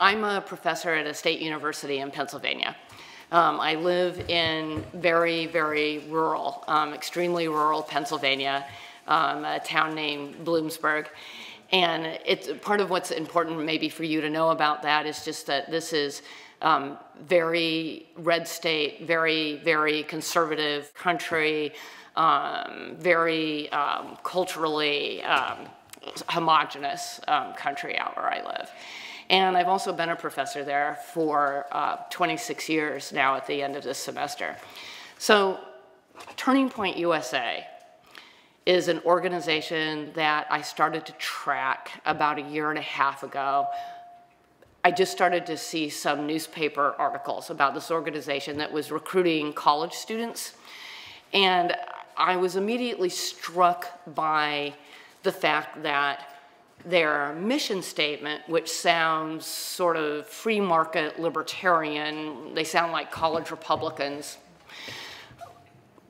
I'm a professor at a state university in Pennsylvania. I live in very, very rural, extremely rural Pennsylvania, a town named Bloomsburg. And it's part of what's important maybe for you to know about that is just that this is very red state, very, very conservative country, very culturally homogenous country out where I live. And I've also been a professor there for 26 years now at the end of this semester. So Turning Point USA is an organization that I started to track about a year and a half ago. I just started to see some newspaper articles about this organization that was recruiting college students. And I was immediately struck by the fact that their mission statement, which sounds sort of free market libertarian, they sound like college Republicans,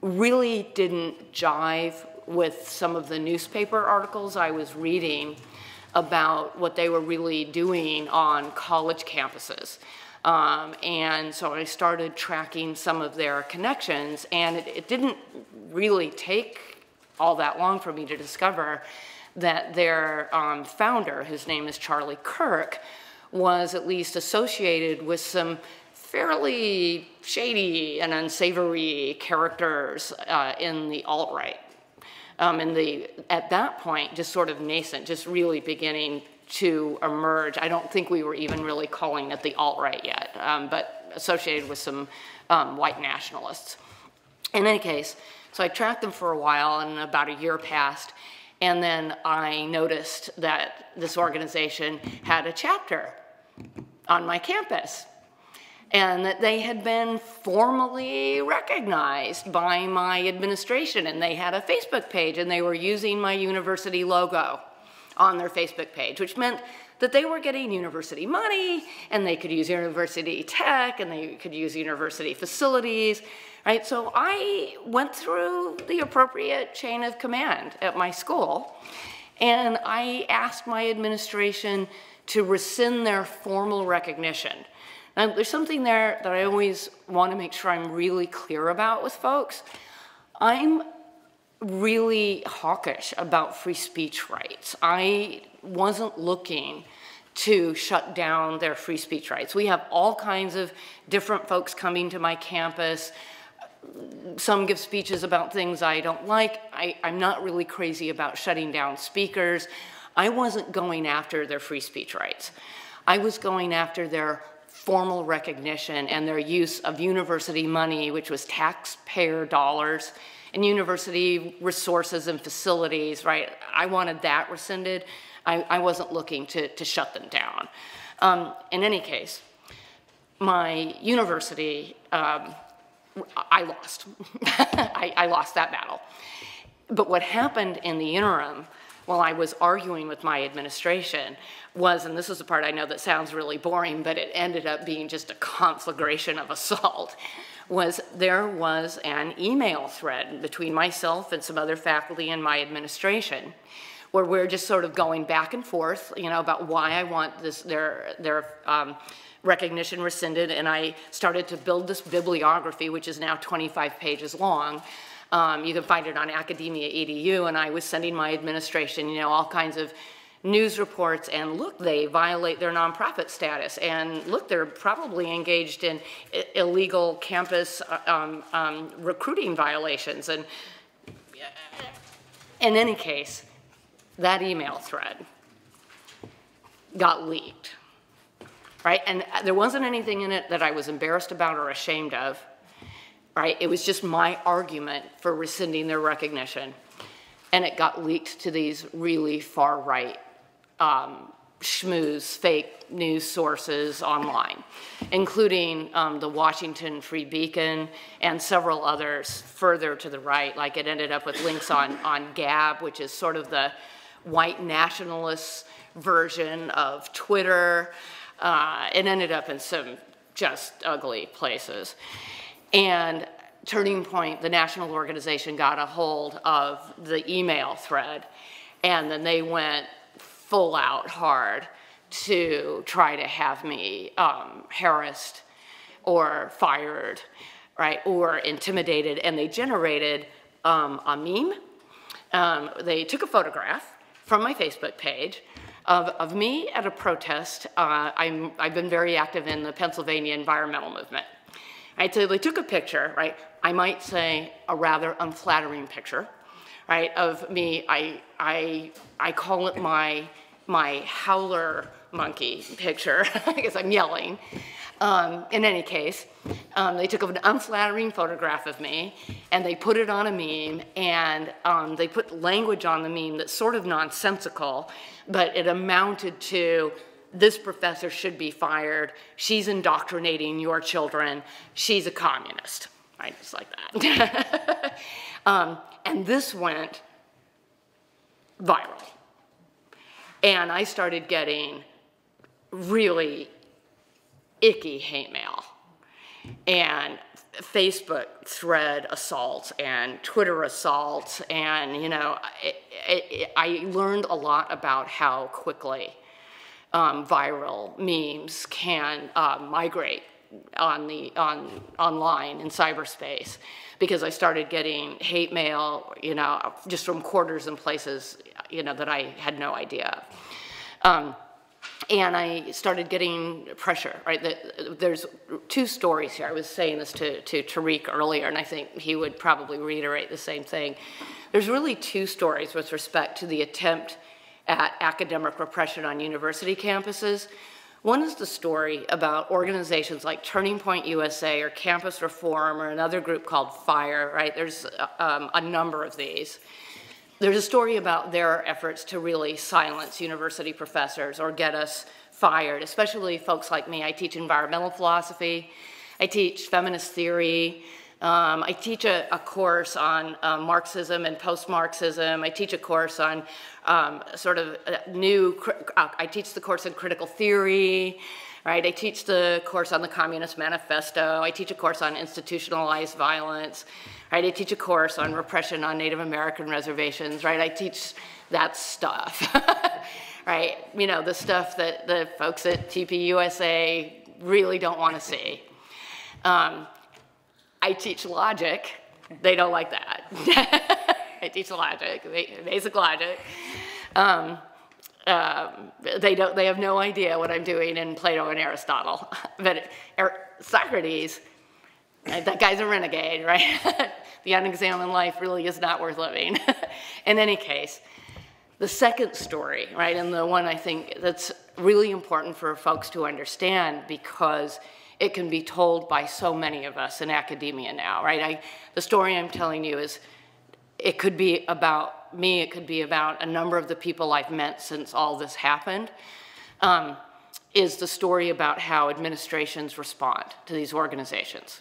really didn't jive with some of the newspaper articles I was reading about what they were really doing on college campuses. And so I started tracking some of their connections, and it didn't really take all that long for me to discover that their founder, whose name is Charlie Kirk, was at least associated with some fairly shady and unsavory characters in the alt-right. At that point, just sort of nascent, just really beginning to emerge. I don't think we were even really calling it the alt-right yet, but associated with some white nationalists. In any case, so I tracked them for a while, and about a year passed, and then I noticed that this organization had a chapter on my campus and that they had been formally recognized by my administration, and they had a Facebook page, and they were using my university logo on their Facebook page, which meant that they were getting university money, and they could use university tech, and they could use university facilities, right? So I went through the appropriate chain of command at my school, and I asked my administration to rescind their formal recognition. Now, there's something there that I always want to make sure I'm really clear about with folks. I'm really hawkish about free speech rights. I wasn't looking to shut down their free speech rights. We have all kinds of different folks coming to my campus. Some give speeches about things I don't like. I'm not really crazy about shutting down speakers. I wasn't going after their free speech rights. I was going after their formal recognition and their use of university money, which was taxpayer dollars, and university resources and facilities, right? I wanted that rescinded. I wasn't looking to shut them down. In any case, my university, I lost. I lost that battle. But what happened in the interim while I was arguing with my administration was, and this is the part I know that sounds really boring, but it ended up being just a conflagration of assault, was there was an email thread between myself and some other faculty in my administration where we're just sort of going back and forth, you know, about why I want this, their recognition rescinded, and I started to build this bibliography, which is now 25 pages long. You can find it on Academia.edu, and I was sending my administration, you know, all kinds of news reports, and look, they violate their nonprofit status, and look, they're probably engaged in illegal campus recruiting violations. And in any case, that email thread got leaked, right? And there wasn't anything in it that I was embarrassed about or ashamed of, right? It was just my argument for rescinding their recognition. And it got leaked to these really far-right schmooze, fake news sources online, including the Washington Free Beacon and several others further to the right. Like, it ended up with links on Gab, which is sort of the white nationalist version of Twitter. It ended up in some just ugly places. And Turning Point, the national organization, got a hold of the email thread, and then they went full out hard to try to have me harassed or fired, right, or intimidated. And they generated a meme. They took a photograph from my Facebook page of me at a protest. I've been very active in the Pennsylvania environmental movement. Right, so they took a picture, right, I might say a rather unflattering picture, right, of me. I call it my howler monkey picture, because I'm yelling. In any case, they took an unflattering photograph of me, and they put it on a meme, and they put language on the meme that's sort of nonsensical, but it amounted to, this professor should be fired, she's indoctrinating your children, she's a communist, right, just like that. And this went viral. And I started getting really icky hate mail and Facebook thread assaults and Twitter assaults, and you know, I learned a lot about how quickly viral memes can migrate on the online in cyberspace, because I started getting hate mail, you know, just from quarters and places, you know, that I had no idea of. And I started getting pressure, right? There's two stories here. I was saying this to Tariq earlier, and I think he would probably reiterate the same thing. There's really two stories with respect to the attempt at academic repression on university campuses. One is the story about organizations like Turning Point USA or Campus Reform or another group called FIRE, right? There's a number of these. There's a story about their efforts to really silence university professors or get us fired, especially folks like me. I teach environmental philosophy. I teach feminist theory. I teach a course on Marxism and post-Marxism. I teach a course on sort of I teach the course in critical theory. Right? I teach the course on the Communist Manifesto. I teach a course on institutionalized violence. Right? I teach a course on repression on Native American reservations. Right? I teach that stuff. Right? You know, the stuff that the folks at TPUSA really don't want to see. I teach logic. They don't like that. I teach logic, basic logic. They have no idea what I'm doing in Plato and Aristotle. But Socrates, that guy's a renegade, right? The unexamined life really is not worth living. In any case, the second story, right, and the one I think that's really important for folks to understand, because it can be told by so many of us in academia now, right? The story I'm telling you is, it could be about me, it could be about a number of the people I've met since all this happened, is the story about how administrations respond to these organizations.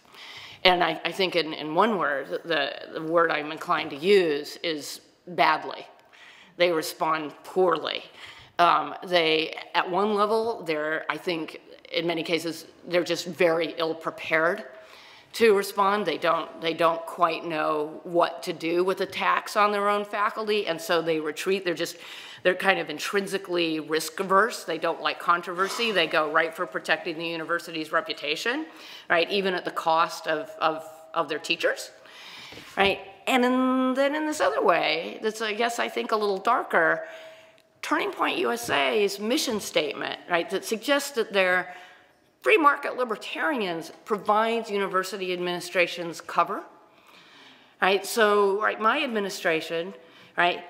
And I think in one word, the word I'm inclined to use is badly. They respond poorly. At one level, I think in many cases, they're just very ill-prepared to respond. They don't quite know what to do with attacks on their own faculty, and so they retreat. They're kind of intrinsically risk-averse. They don't like controversy. They go right for protecting the university's reputation, right, even at the cost of their teachers, right? And then in this other way, that's, I guess, I think a little darker, Turning Point USA's mission statement, right, that suggests that they're free market libertarians, provides university administrations cover, right? So, right, my administration, right,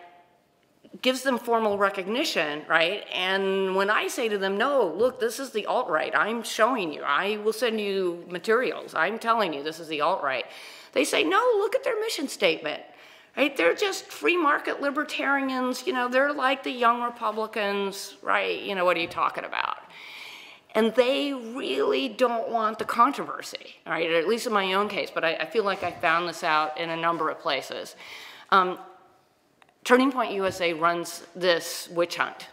gives them formal recognition, right? And when I say to them, no, look, this is the alt-right, I'm showing you, I will send you materials, I'm telling you this is the alt-right, they say, no, look at their mission statement, right? They're just free market libertarians, you know, they're like the young Republicans, right? You know, what are you talking about? And they really don't want the controversy, right? At least in my own case, but I feel like I found this out in a number of places. Turning Point USA runs this witch hunt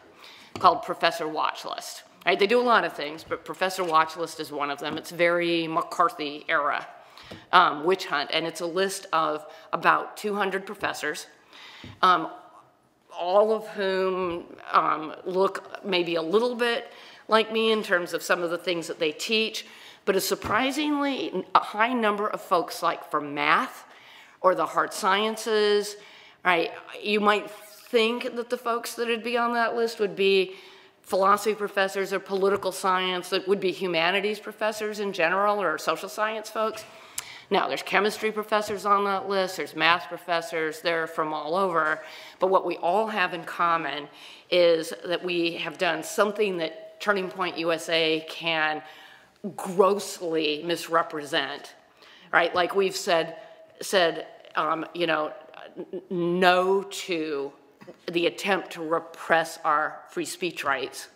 called Professor Watchlist. Right? They do a lot of things, but Professor Watchlist is one of them. It's very McCarthy era witch hunt, and it's a list of about 200 professors all of whom look maybe a little bit like me in terms of some of the things that they teach, but a surprisingly high number of folks like from math or the hard sciences, right? You might think that the folks that would be on that list would be philosophy professors or political science, that would be humanities professors in general or social science folks. Now, there's chemistry professors on that list, there's math professors, they're from all over, but what we all have in common is that we have done something that Turning Point USA can grossly misrepresent, right? Like we've said you know, no to the attempt to repress our free speech rights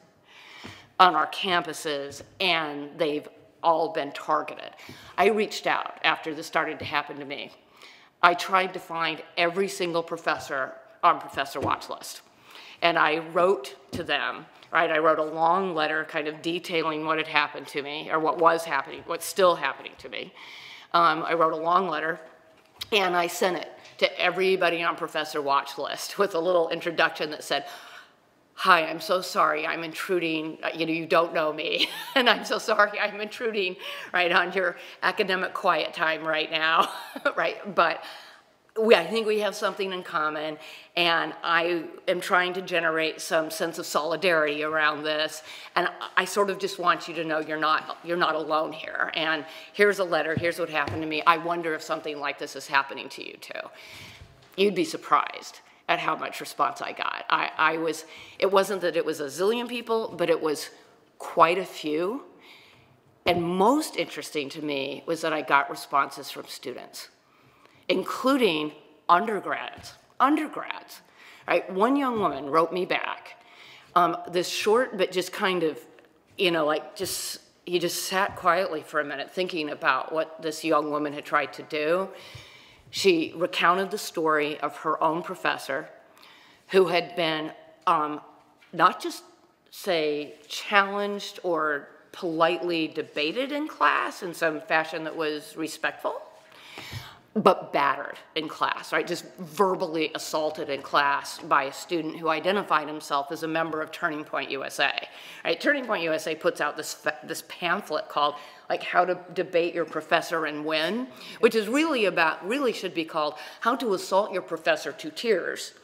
on our campuses, and they've all been targeted. I reached out after this started to happen to me. I tried to find every single professor on Professor Watchlist, and I wrote to them, right? I wrote a long letter kind of detailing what had happened to me, or what was happening, what's still happening to me. I wrote a long letter, and I sent it to everybody on Professor Watchlist with a little introduction that said, "Hi, I'm so sorry, I'm intruding, you know, you don't know me, and I'm so sorry I'm intruding, right, on your academic quiet time right now," right? But I think we have something in common, and I am trying to generate some sense of solidarity around this, and I sort of just want you to know you're not alone here, and here's a letter, here's what happened to me. I wonder if something like this is happening to you too. You'd be surprised at how much response I got. It wasn't that it was a zillion people, but it was quite a few. And most interesting to me was that I got responses from students, including undergrads, right? One young woman wrote me back, this short but just kind of, you know, like just, you just sat quietly for a minute thinking about what this young woman had tried to do. She recounted the story of her own professor who had been not just, say, challenged or politely debated in class in some fashion that was respectful, but battered in class, right? Just verbally assaulted in class by a student who identified himself as a member of Turning Point USA. Right? Turning Point USA puts out this pamphlet called like How to Debate Your Professor and Win, which is really about, really should be called How to Assault Your Professor to Tears,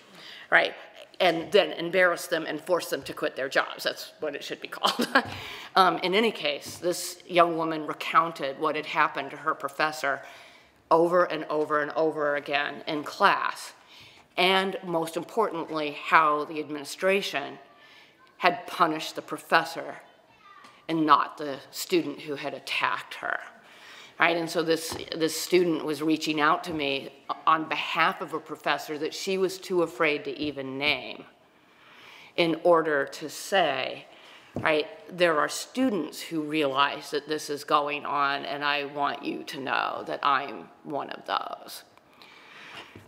right? And then embarrass them and force them to quit their jobs. That's what it should be called. In any case, this young woman recounted what had happened to her professor over and over and over again in class, and most importantly, how the administration had punished the professor and not the student who had attacked her, right? And so this student was reaching out to me on behalf of a professor that she was too afraid to even name in order to say, right, there are students who realize that this is going on, and I want you to know that I'm one of those.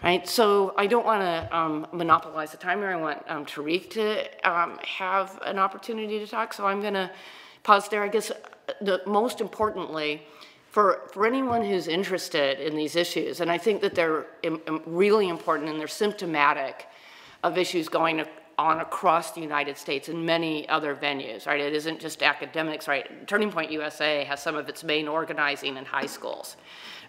Right, so I don't want to monopolize the time here. I want Tariq to have an opportunity to talk, so I'm going to pause there. I guess most importantly, for anyone who's interested in these issues, and I think that they're really important and they're symptomatic of issues going on across the United States and many other venues, right? It isn't just academics, right? Turning Point USA has some of its main organizing in high schools,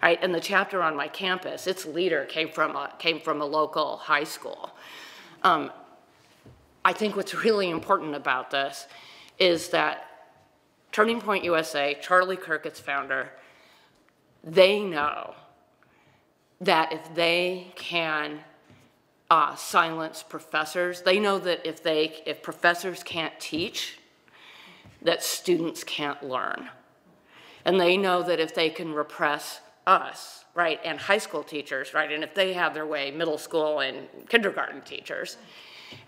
right? And the chapter on my campus, its leader came from a local high school. I think what's really important about this is that Turning Point USA, Charlie Kirk, its founder, they know that if they can silence professors, they know that if professors can't teach, that students can't learn. And they know that if they can repress us, right, and high school teachers, right, and if they have their way, middle school and kindergarten teachers,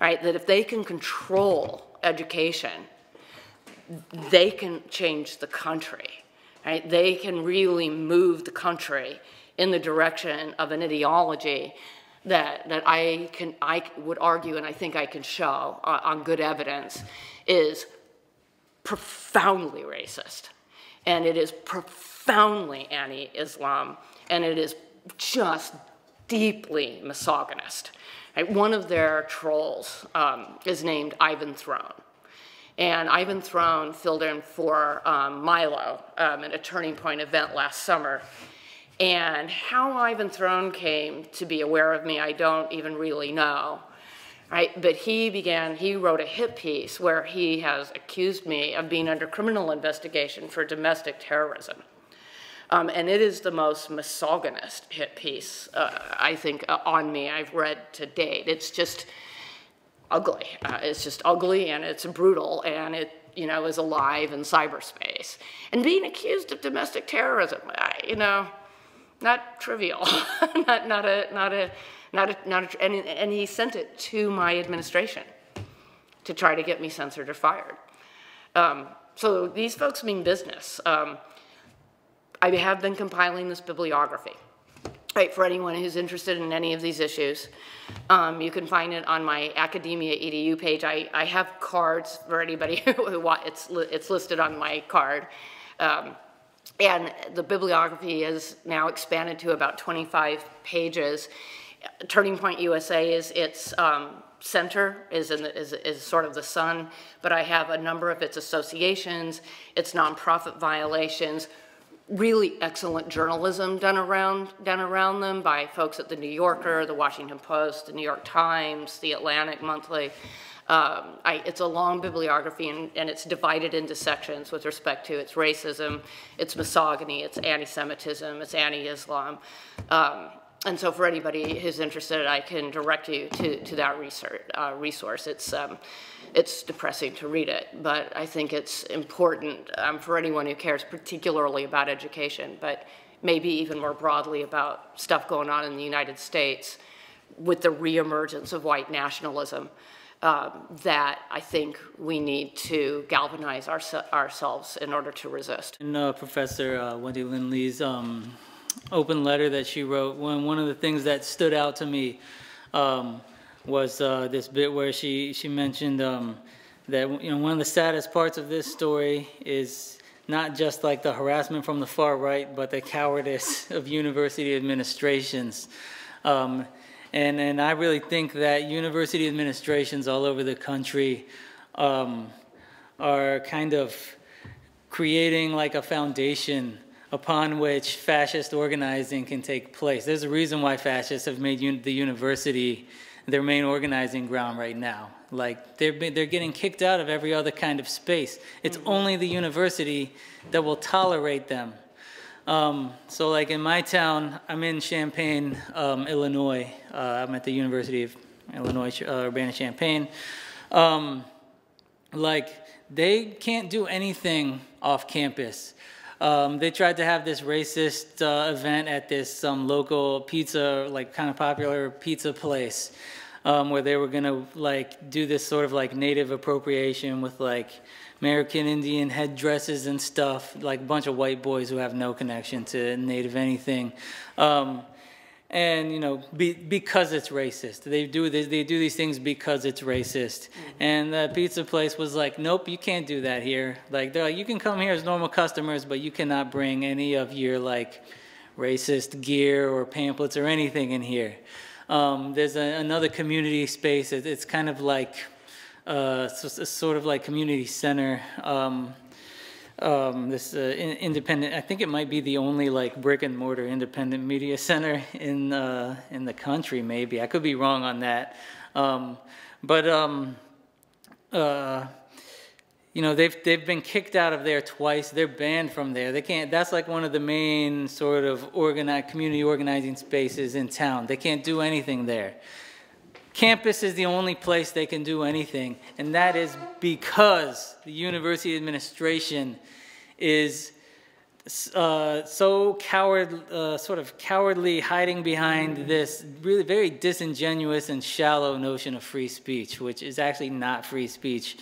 right, that if they can control education, they can change the country, right? They can really move the country in the direction of an ideology that I would argue, and I think I can show on good evidence, is profoundly racist, and it is profoundly anti-Islam, and it is just deeply misogynist. Right? One of their trolls is named Ivan Throne. And Ivan Throne filled in for Milo at a Turning Point event last summer. And how Ivan Throne came to be aware of me, I don't even really know. Right? But he wrote a hit piece where he has accused me of being under criminal investigation for domestic terrorism. And it is the most misogynist hit piece, I think, on me I've read to date. It's just ugly. It's just ugly, and it's brutal, and it, you know, is alive in cyberspace. And being accused of domestic terrorism, you know, not trivial, and he sent it to my administration to try to get me censored or fired. So these folks mean business. I have been compiling this bibliography, right, for anyone who's interested in any of these issues. You can find it on my Academia.edu page. I have cards for anybody who wants. It's listed on my card. And the bibliography is now expanded to about 25 pages. Turning Point USA is its center, is sort of the sun, but I have a number of its associations, its nonprofit violations, really excellent journalism done around them by folks at the New Yorker, the Washington Post, the New York Times, the Atlantic Monthly. It's a long bibliography, and it's divided into sections with respect to its racism, its misogyny, its anti-Semitism, its anti-Islam. And so for anybody who's interested, I can direct you to that resource. It's depressing to read it, but I think it's important for anyone who cares particularly about education, but maybe even more broadly about stuff going on in the United States with the reemergence of white nationalism that I think we need to galvanize ourselves in order to resist. And Professor Wendy Lindley's open letter that she wrote, one of the things that stood out to me was this bit where she mentioned that, you know, one of the saddest parts of this story is not just like the harassment from the far right, but the cowardice of university administrations. And I really think that university administrations all over the country are kind of creating like a foundation upon which fascist organizing can take place. There's a reason why fascists have made the university their main organizing ground right now. Like, they're getting kicked out of every other kind of space. It's only the university that will tolerate them. So like in my town, I'm in Champaign, Illinois. I'm at the University of Illinois Urbana-Champaign. Like, they can't do anything off campus. They tried to have this racist event at this local pizza, like kind of popular pizza place, where they were gonna like do this sort of like native appropriation with like American Indian headdresses and stuff, like a bunch of white boys who have no connection to native anything, and you know, because it's racist. They do these things because it's racist. And the pizza place was like, nope, you can't do that here. Like, they're like, you can come here as normal customers, but you cannot bring any of your like racist gear or pamphlets or anything in here. There's another community space. It's kind of like a sort of like community center. This independent, I think it might be the only like brick and mortar independent media center in the country, maybe. I could be wrong on that. You know, they've been kicked out of there twice. They're banned from there. They can't. That's like one of the main sort of community organizing spaces in town. They can't do anything there. Campus is the only place they can do anything, and that is because the university administration is so sort of cowardly, hiding behind this really very disingenuous and shallow notion of free speech, which is actually not free speech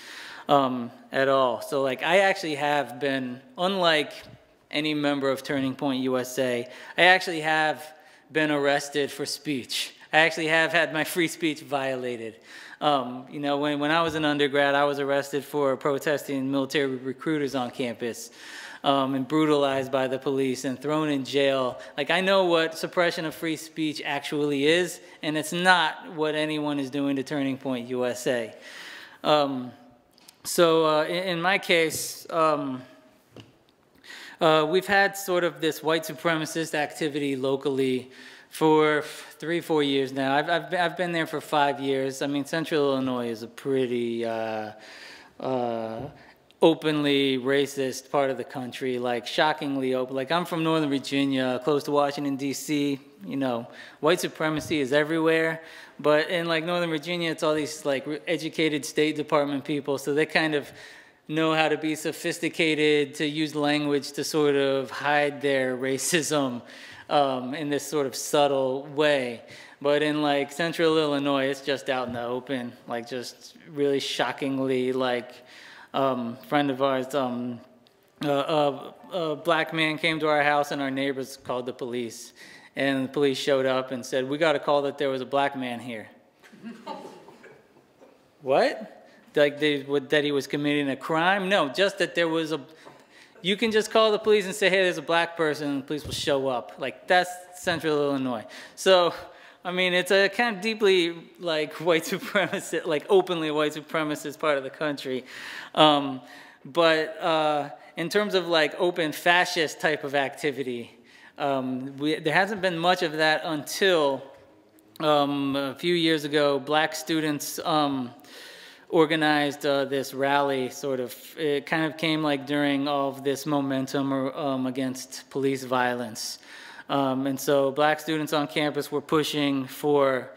at all. So like, I actually have been, unlike any member of Turning Point USA, I actually have been arrested for speech. I actually have had my free speech violated. You know, when I was an undergrad, I was arrested for protesting military recruiters on campus, and brutalized by the police and thrown in jail. Like, I know what suppression of free speech actually is, and it's not what anyone is doing to Turning Point USA. So in my case, we've had sort of this white supremacist activity locally for 3-4 years now. I've been there for 5 years. I mean, Central Illinois is a pretty openly racist part of the country, like shockingly open. Like, I'm from Northern Virginia, close to Washington, D.C. You know, white supremacy is everywhere. But in like Northern Virginia, it's all these like educated State Department people, so they kind of know how to be sophisticated, to use language to sort of hide their racism in this sort of subtle way. But in like Central Illinois, it's just out in the open, like just really shockingly. Like, friend of ours, a black man came to our house and our neighbors called the police. And the police showed up and said, "We got a call that there was a black man here." What? Like that he was committing a crime? No, just that there was a, you can just call the police and say, "Hey, there's a black person," and the police will show up. Like, that's Central Illinois. So, I mean, it's a kind of deeply like white supremacist, like openly white supremacist part of the country. But in terms of like open fascist type of activity, there hasn't been much of that until a few years ago. Black students organized this rally, sort of. It kind of came like during all of this momentum against police violence. And so black students on campus were pushing for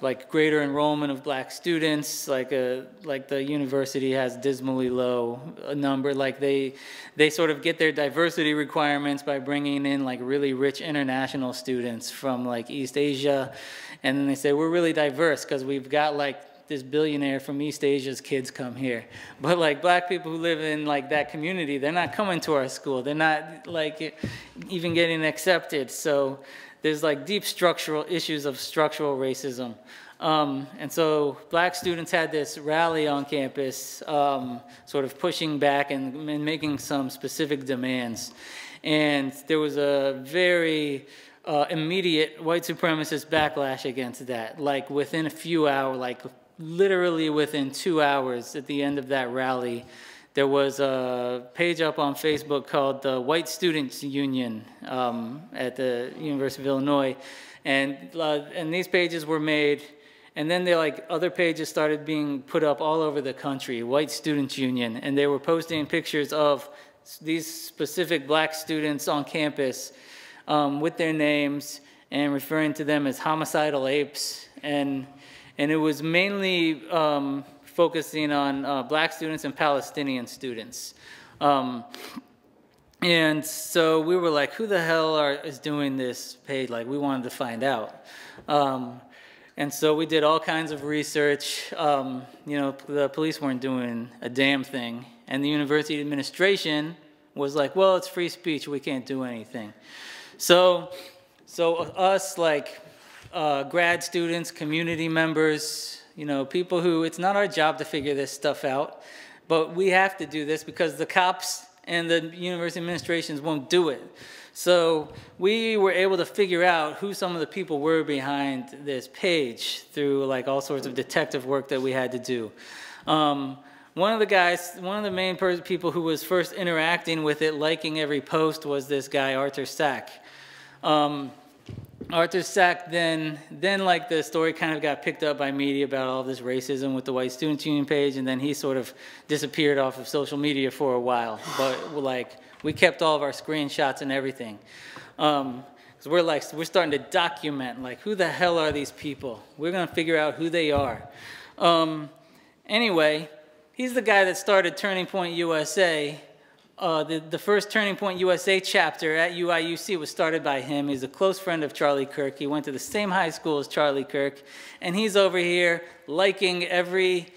like greater enrollment of black students. Like the university has dismally low number. Like they sort of get their diversity requirements by bringing in like really rich international students from like East Asia, and then they say we're really diverse because we've got like this billionaire from East Asia's kids come here. But like black people who live in like that community, they're not coming to our school. They're not like even getting accepted. So there's like deep structural issues of structural racism. And so black students had this rally on campus, sort of pushing back and making some specific demands. And there was a very immediate white supremacist backlash against that. Like within a few hours, like literally within 2 hours at the end of that rally, there was a page up on Facebook called the White Students Union at the University of Illinois, and these pages were made, and then they like other pages started being put up all over the country. White Students Union, and they were posting pictures of these specific black students on campus with their names and referring to them as homicidal apes, and it was mainly focusing on black students and Palestinian students. And so we were like, who the hell is doing this page? Like, we wanted to find out. And so we did all kinds of research. You know, the police weren't doing a damn thing. And the university administration was like, well, it's free speech. We can't do anything. So us, like, grad students, community members, you know, people who, it's not our job to figure this stuff out, but we have to do this because the cops and the university administrations won't do it. So we were able to figure out who some of the people were behind this page through like all sorts of detective work that we had to do. One of the guys, one of the main people who was first interacting with it, liking every post, was this guy, Arthur Sack. Arthur Sack then like the story kind of got picked up by media about all this racism with the White Students Union page, and then he sort of disappeared off of social media for a while. But like we kept all of our screenshots and everything, because we're starting to document like who the hell are these people? We're gonna figure out who they are. Anyway, he's the guy that started Turning Point USA. The first Turning Point USA chapter at UIUC was started by him. He's a close friend of Charlie Kirk. He went to the same high school as Charlie Kirk. And he's over here liking every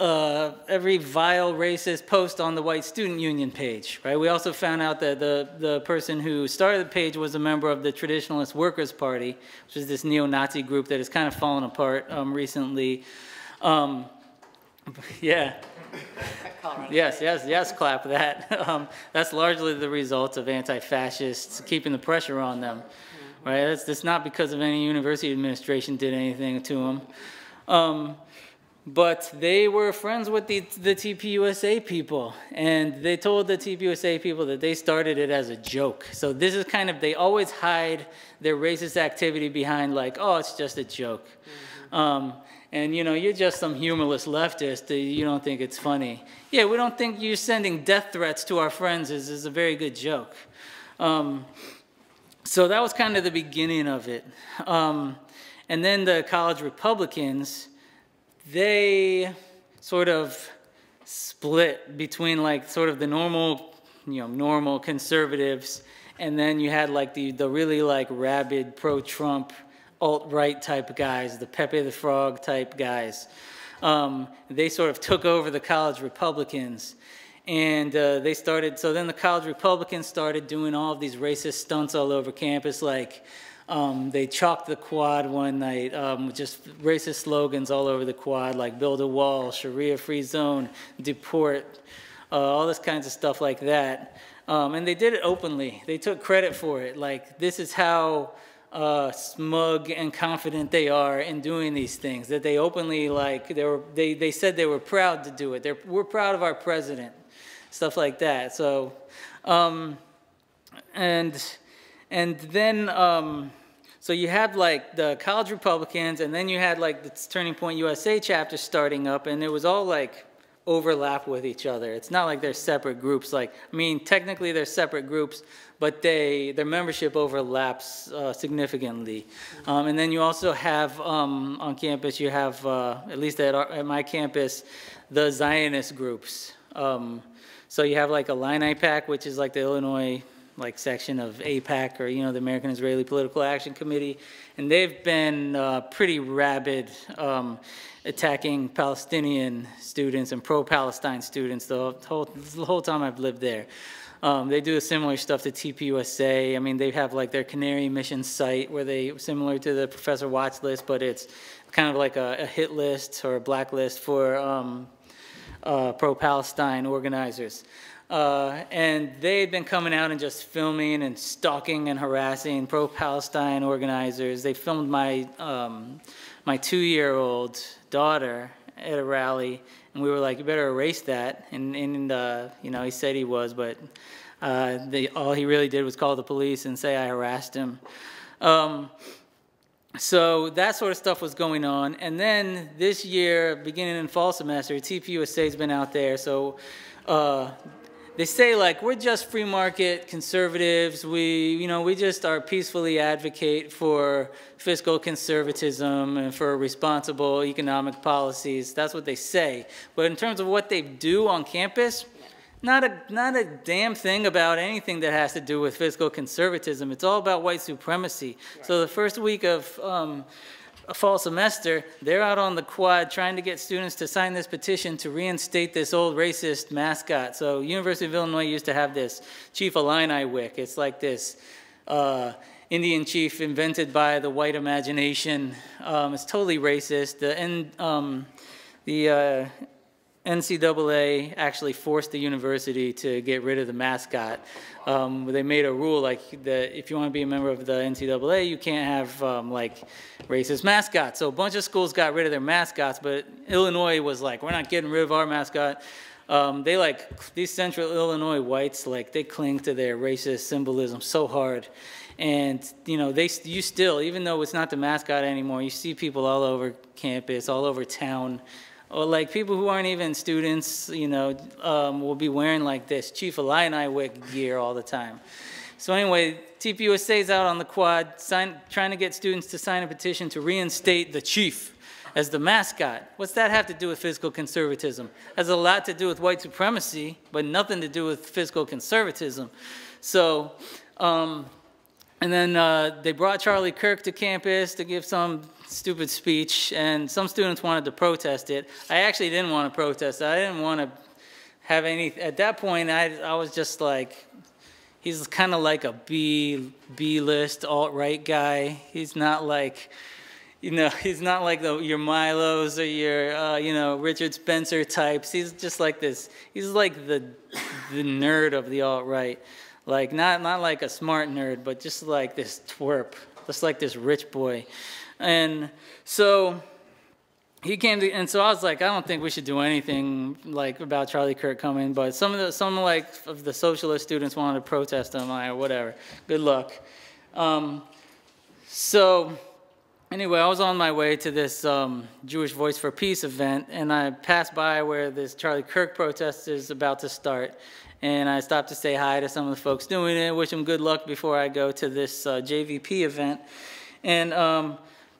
every vile racist post on the white student union page, right? We also found out that the person who started the page was a member of the Traditionalist Workers Party, which is this neo-Nazi group that has kind of fallen apart recently. Yeah. Yes, yes, yes, clap that. That's largely the result of anti-fascists keeping the pressure on them, right? That's not because of any university administration did anything to them. But they were friends with the TPUSA people, and they told the TPUSA people that they started it as a joke. So this is kind of, they always hide their racist activity behind like, oh, it's just a joke. And you know, you're just some humorless leftist, you don't think it's funny. Yeah, we don't think you sending death threats to our friends is a very good joke. So that was kind of the beginning of it. And then the college Republicans, they sort of split between like sort of the normal, you know, normal conservatives, and then you had like the really like rabid pro-Trump alt-right type guys, the Pepe the Frog type guys. They sort of took over the college Republicans, and they started, so then the college Republicans started doing all of these racist stunts all over campus, like they chalked the quad one night, just racist slogans all over the quad, like build a wall, Sharia free zone, deport, all this kinds of stuff like that. And they did it openly. They took credit for it, like this is how smug and confident they are in doing these things, that they openly, like, they said they were proud to do it. We're proud of our president, stuff like that. So, and then, so you had like the college Republicans, and then you had like the Turning Point USA chapter starting up, and it was all like overlap with each other. It's not like they're separate groups. Like, I mean, technically they're separate groups, but their membership overlaps significantly. And then you also have, on campus, you have, at least at my campus, the Zionist groups. So you have like Illini IPAC, which is like the Illinois like section of APAC, or you know, the American Israeli Political Action Committee, and they've been pretty rabid, attacking Palestinian students and pro-Palestine students the whole time I've lived there. They do similar stuff to TPUSA. I mean, they have like their Canary Mission site where they, similar to the Professor Watchlist, but it's kind of like a hit list or a blacklist for pro-Palestine organizers. And they had been coming out and just filming and stalking and harassing pro-Palestine organizers. They filmed my my 2-year-old daughter at a rally, and we were like, "You better erase that." And you know, he said he was, but all he really did was call the police and say I harassed him. So that sort of stuff was going on. And then this year, beginning in fall semester, TPUSA's been out there, so. They say like, we're just free market conservatives, we just are peacefully advocate for fiscal conservatism and for responsible economic policies. That's what they say. But in terms of what they do on campus, not a damn thing about anything that has to do with fiscal conservatism. It's all about white supremacy. Right. So the first week of a fall semester, they're out on the quad trying to get students to sign this petition to reinstate this old racist mascot. So University of Illinois used to have this Chief Illini Wick. It's like this Indian chief invented by the white imagination. It's totally racist. The NCAA actually forced the university to get rid of the mascot. They made a rule like that if you want to be a member of the NCAA, you can't have like racist mascots. So a bunch of schools got rid of their mascots, but Illinois was like, we're not getting rid of our mascot. They like, these central Illinois whites, like they cling to their racist symbolism so hard. And you know, you still, even though it's not the mascot anymore, you see people all over campus, all over town. Or like people who aren't even students, you know, will be wearing like this Chief Illini Wick gear all the time. So anyway, TPUSA's out on the quad trying to get students to sign a petition to reinstate the chief as the mascot. What's that have to do with fiscal conservatism? Has a lot to do with white supremacy, but nothing to do with fiscal conservatism. So, and then they brought Charlie Kirk to campus to give some stupid speech, and some students wanted to protest it. I actually didn't want to protest it. I didn't want to have any, at that point, I was just like, he's kind of like a B-list alt-right guy. He's not like, you know, he's not like your Milos or your, you know, Richard Spencer types. He's just like this. He's like the nerd of the alt-right. Like, not like a smart nerd, but just like this twerp, just like this rich boy. And so he came to, and so I was like, I don't think we should do anything like about Charlie Kirk coming, but some of the socialist students wanted to protest him, or whatever. Good luck. So anyway, I was on my way to this Jewish Voice for Peace event, and I passed by where this Charlie Kirk protest is about to start, and I stopped to say hi to some of the folks doing it, wish them good luck before I go to this JVP event. And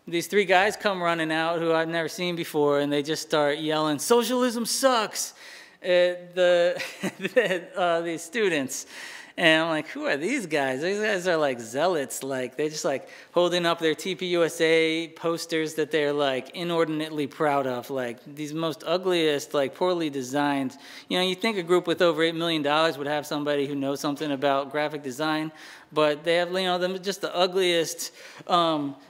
these three guys come running out who I've never seen before, and they just start yelling, "Socialism sucks!" at these students. And I'm like, who are these guys? These guys are like zealots. Like, they're just like holding up their TPUSA posters that they're like inordinately proud of. Like these most ugliest, like poorly designed. You know, you think a group with over $8 million would have somebody who knows something about graphic design, but they have, you know, them just the ugliest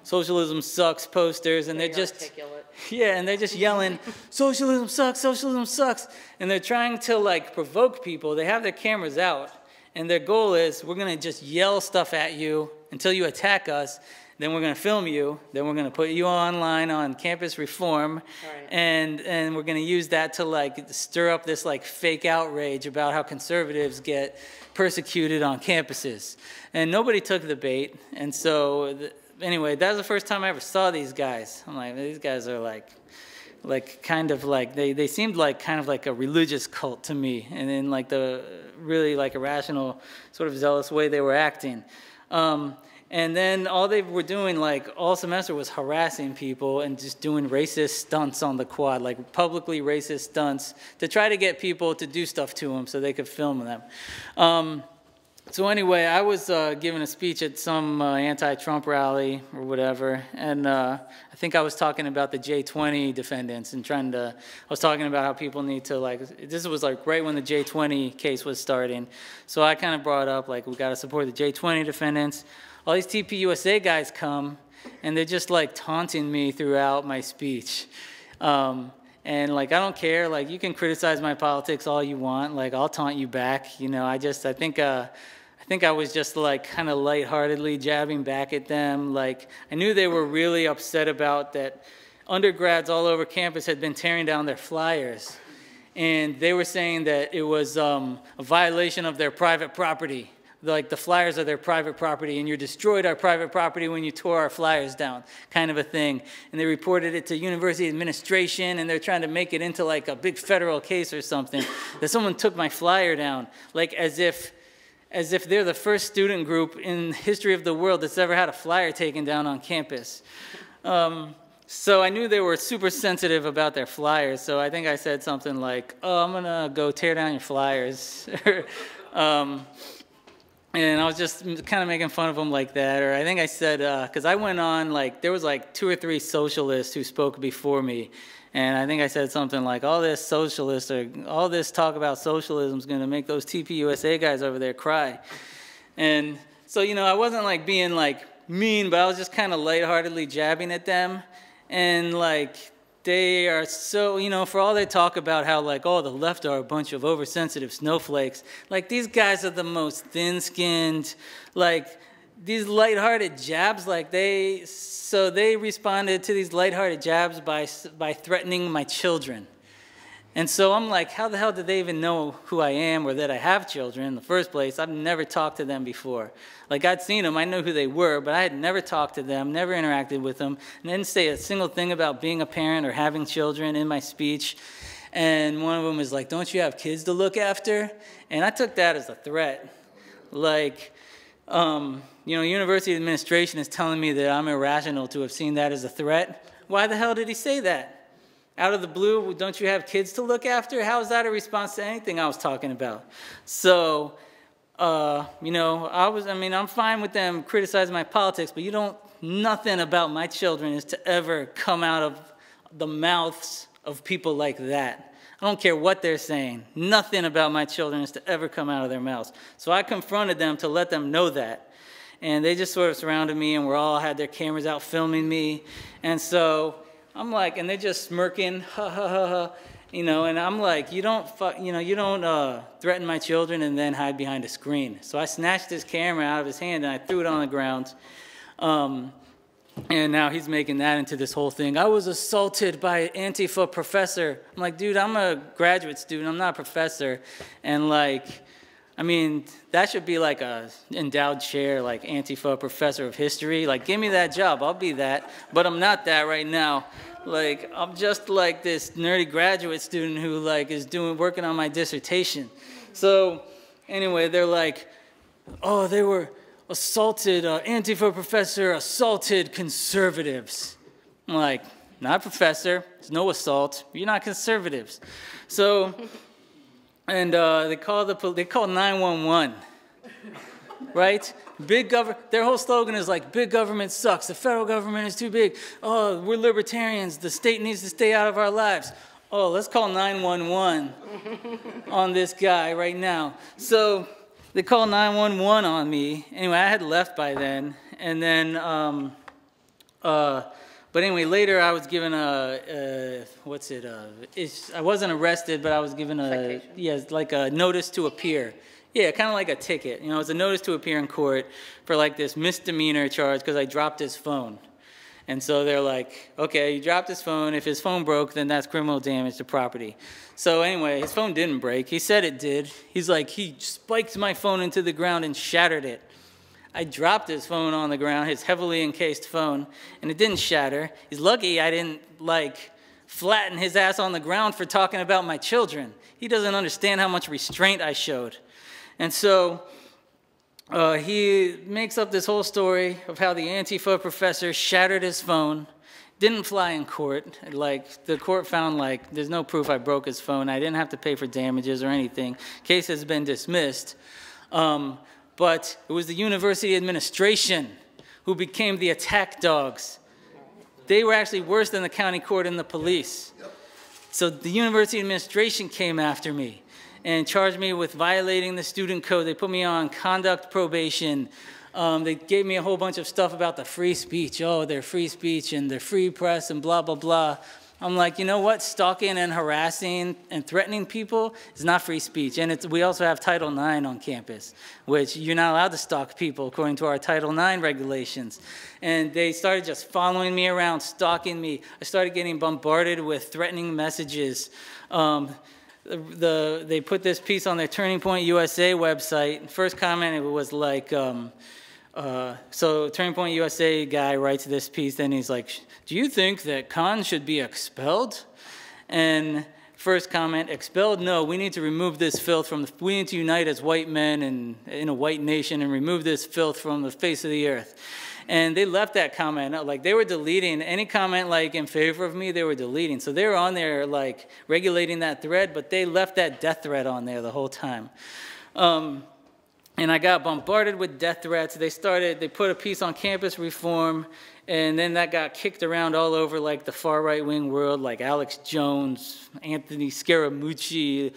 "socialism sucks" posters, and they're just articulate. Yeah, and they're just yelling, "Socialism sucks! Socialism sucks!" And they're trying to like provoke people. They have their cameras out. And their goal is, we're going to just yell stuff at you until you attack us, then we're going to film you, then we're going to put you online on Campus Reform, right. and we're going to use that to like stir up this like fake outrage about how conservatives get persecuted on campuses. And nobody took the bait, and so anyway, that was the first time I ever saw these guys. I'm like, these guys are like kind of like, they seemed like kind of like a religious cult to me, and in like the really like irrational sort of zealous way they were acting. And then all they were doing like all semester was harassing people and just doing racist stunts on the quad, like publicly racist stunts to try to get people to do stuff to them so they could film them. So anyway, I was giving a speech at some anti-Trump rally or whatever, and I think I was talking about the J-20 defendants and trying to, I was talking about how people need to like, this was like right when the J-20 case was starting, so I kind of brought up like we got to support the J-20 defendants. All these TPUSA guys come, and they're just like taunting me throughout my speech. And like, I don't care, like you can criticize my politics all you want, like I'll taunt you back, you know, I think I was just like kind of lightheartedly jabbing back at them. Like I knew they were really upset about that undergrads all over campus had been tearing down their flyers, and they were saying that it was a violation of their private property. Like the flyers are their private property, and you destroyed our private property when you tore our flyers down, kind of a thing. And they reported it to university administration, and they're trying to make it into like a big federal case or something, that someone took my flyer down, like as if they're the first student group in the history of the world that's ever had a flyer taken down on campus. So I knew they were super sensitive about their flyers, so I think I said something like, oh, I'm gonna go tear down your flyers. And I was just kind of making fun of them like that, or I think I said, because I went on, like, there was like 2 or 3 socialists who spoke before me, and I think I said something like, all this socialists, or all this talk about socialism is going to make those TPUSA guys over there cry. And so, you know, I wasn't like being like mean, but I was just kind of lightheartedly jabbing at them, and like, they are so, you know, for all they talk about how like, oh, the left are a bunch of oversensitive snowflakes, like these guys are the most thin-skinned, like these lighthearted jabs, like so they responded to these lighthearted jabs by threatening my children. And so I'm like, how the hell did they even know who I am or that I have children in the first place? I've never talked to them before. Like, I'd seen them, I knew who they were, but I had never talked to them, never interacted with them, and didn't say a single thing about being a parent or having children in my speech. And one of them was like, don't you have kids to look after? And I took that as a threat. Like, you know, university administration is telling me that I'm irrational to have seen that as a threat. Why the hell did he say that? Out of the blue, don't you have kids to look after? How is that a response to anything I was talking about? So, you know, I mean, I'm fine with them criticizing my politics, but you don't nothing about my children is to ever come out of the mouths of people like that. I don't care what they're saying. Nothing about my children is to ever come out of their mouths. So I confronted them to let them know that. And they just sort of surrounded me, and we all had their cameras out filming me. And so I'm like, and they're just smirking, ha, ha, ha, ha. You know, and I'm like, you don't threaten my children and then hide behind a screen. So I snatched his camera out of his hand and I threw it on the ground. And now he's making that into this whole thing. I was assaulted by an Antifa professor. I'm like, dude, I'm a graduate student. I'm not a professor. And like, I mean, that should be like a endowed chair, like Antifa professor of history. Like, give me that job. I'll be that. But I'm not that right now. Like, I'm just like this nerdy graduate student who like is working on my dissertation. So anyway, they're like, oh, they were assaulted, Antifa professor assaulted conservatives. I'm like, not a professor, there's no assault, you're not conservatives. So, and they call 911, right? Their whole slogan is like, big government sucks, the federal government is too big, oh, we're libertarians, the state needs to stay out of our lives. Oh, let's call 911 on this guy right now. So they called 911 on me. Anyway, I had left by then. And then, but anyway, later I was given a I wasn't arrested, but I was given a, like a notice to appear. Yeah, kind of like a ticket. You know, it was a notice to appear in court for like this misdemeanor charge because I dropped his phone. And so they're like, okay, you dropped his phone. If his phone broke, then that's criminal damage to property. So anyway, his phone didn't break. He said it did. He's like, he spiked my phone into the ground and shattered it. I dropped his phone on the ground, his heavily encased phone, and it didn't shatter. He's lucky I didn't, like, flatten his ass on the ground for talking about my children. He doesn't understand how much restraint I showed. And so he makes up this whole story of how the Antifa professor shattered his phone, didn't fly in court. Like, the court found, like, there's no proof I broke his phone. I didn't have to pay for damages or anything. Case has been dismissed. But it was the university administration who became the attack dogs. They were actually worse than the county court and the police. So the university administration came after me and charged me with violating the student code. They put me on conduct probation. They gave me a whole bunch of stuff about the free speech. Oh, their free speech and their free press and blah, blah, blah. I'm like, you know what? Stalking and harassing and threatening people is not free speech. And it's, we also have Title IX on campus, which you're not allowed to stalk people according to our Title IX regulations. And they started just following me around, stalking me. I started getting bombarded with threatening messages. They put this piece on their Turning Point USA website. First comment, it was like, so Turning Point USA guy writes this piece, and he's like, do you think that Khan should be expelled? And first comment, expelled? No, we need to remove this filth from the, we need to unite as white men and in a white nation and remove this filth from the face of the earth. And they left that comment, like they were deleting any comment like in favor of me, they were deleting. So they were on there like regulating that thread, but they left that death threat on there the whole time. And I got bombarded with death threats. They put a piece on Campus Reform, and then that got kicked around all over like the far right-wing world, like Alex Jones, Anthony Scaramucci,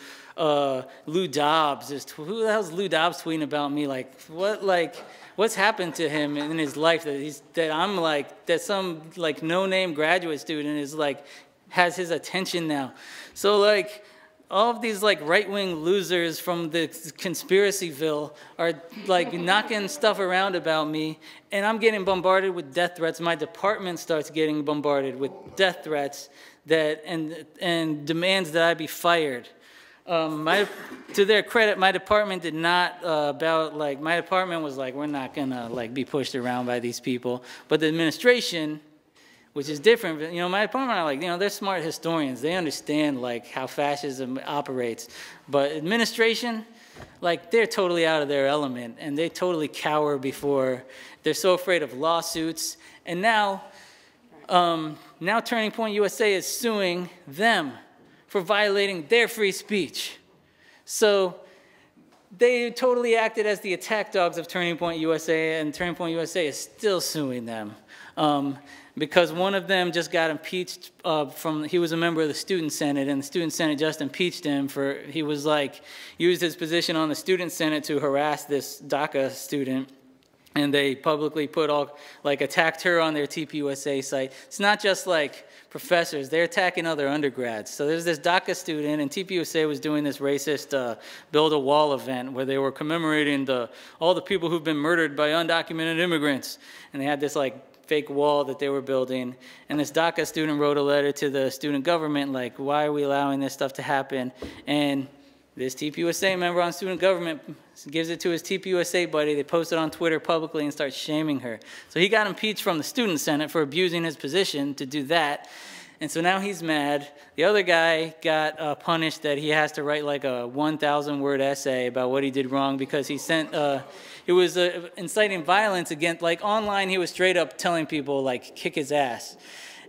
Lou Dobbs. Who the hell's Lou Dobbs tweeting about me? Like, what? Like, what's happened to him in his life that I'm like, that some like no-name graduate student is like, has his attention now? So like, all of these like right-wing losers from the conspiracyville are like knocking stuff around about me, and I'm getting bombarded with death threats. My department starts getting bombarded with death threats that and demands that I be fired. To their credit, my department did not my department was like, we're not gonna like be pushed around by these people, but the administration, which is different. You know, my department are like, you know, they're smart historians. They understand like how fascism operates. But administration, like they're totally out of their element, and they totally cower before. They're so afraid of lawsuits. And now, now Turning Point USA is suing them for violating their free speech. So They totally acted as the attack dogs of Turning Point USA, and Turning Point USA is still suing them because one of them just got impeached he was a member of the Student Senate, and the Student Senate just impeached him for, he was like, used his position on the Student Senate to harass this DACA student, and they publicly put all, like attacked her on their TPUSA site. It's not just like professors, they're attacking other undergrads. So there's this DACA student, and TPUSA was doing this racist build a wall event where they were commemorating all the people who've been murdered by undocumented immigrants. And they had this like fake wall that they were building. And this DACA student wrote a letter to the student government like, why are we allowing this stuff to happen? And this TPUSA member on student government gives it to his TPUSA buddy. They post it on Twitter publicly and start shaming her. So he got impeached from the Student Senate for abusing his position to do that. And so now he's mad. The other guy got punished that he has to write like a 1,000-word essay about what he did wrong because he sent, he was inciting violence against, like online he was straight up telling people like kick his ass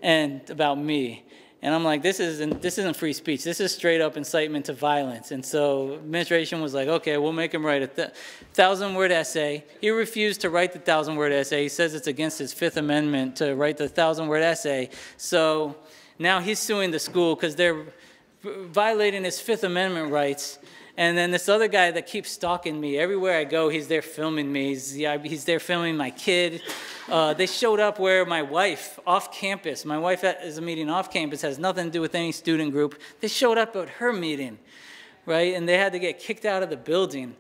and about me. And I'm like, this isn't free speech. This is straight up incitement to violence. And so administration was like, okay, we'll make him write a 1,000-word essay. He refused to write the 1,000-word essay. He says it's against his Fifth Amendment to write the 1,000-word essay. So now he's suing the school because they're violating his Fifth Amendment rights. And then this other guy that keeps stalking me. Everywhere I go, he's there filming me. He's there filming my kid. They showed up where my wife, off campus, my wife is a meeting off campus, has nothing to do with any student group. They showed up at her meeting, right? And they had to get kicked out of the building.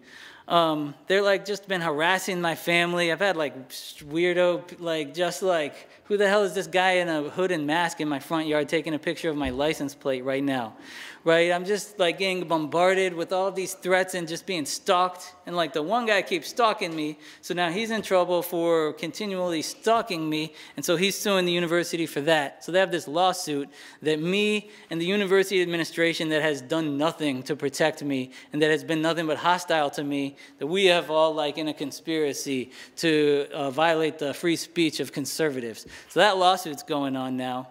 They're like just been harassing my family. I've had like weirdo, like just like, who the hell is this guy in a hood and mask in my front yard taking a picture of my license plate right now, right? I'm just like getting bombarded with all these threats and just being stalked. And like the one guy keeps stalking me. So now he's in trouble for continually stalking me. And so he's suing the university for that. So they have this lawsuit that me and the university administration that has done nothing to protect me and that has been nothing but hostile to me, that we have all like in a conspiracy to violate the free speech of conservatives. So that lawsuit's going on now.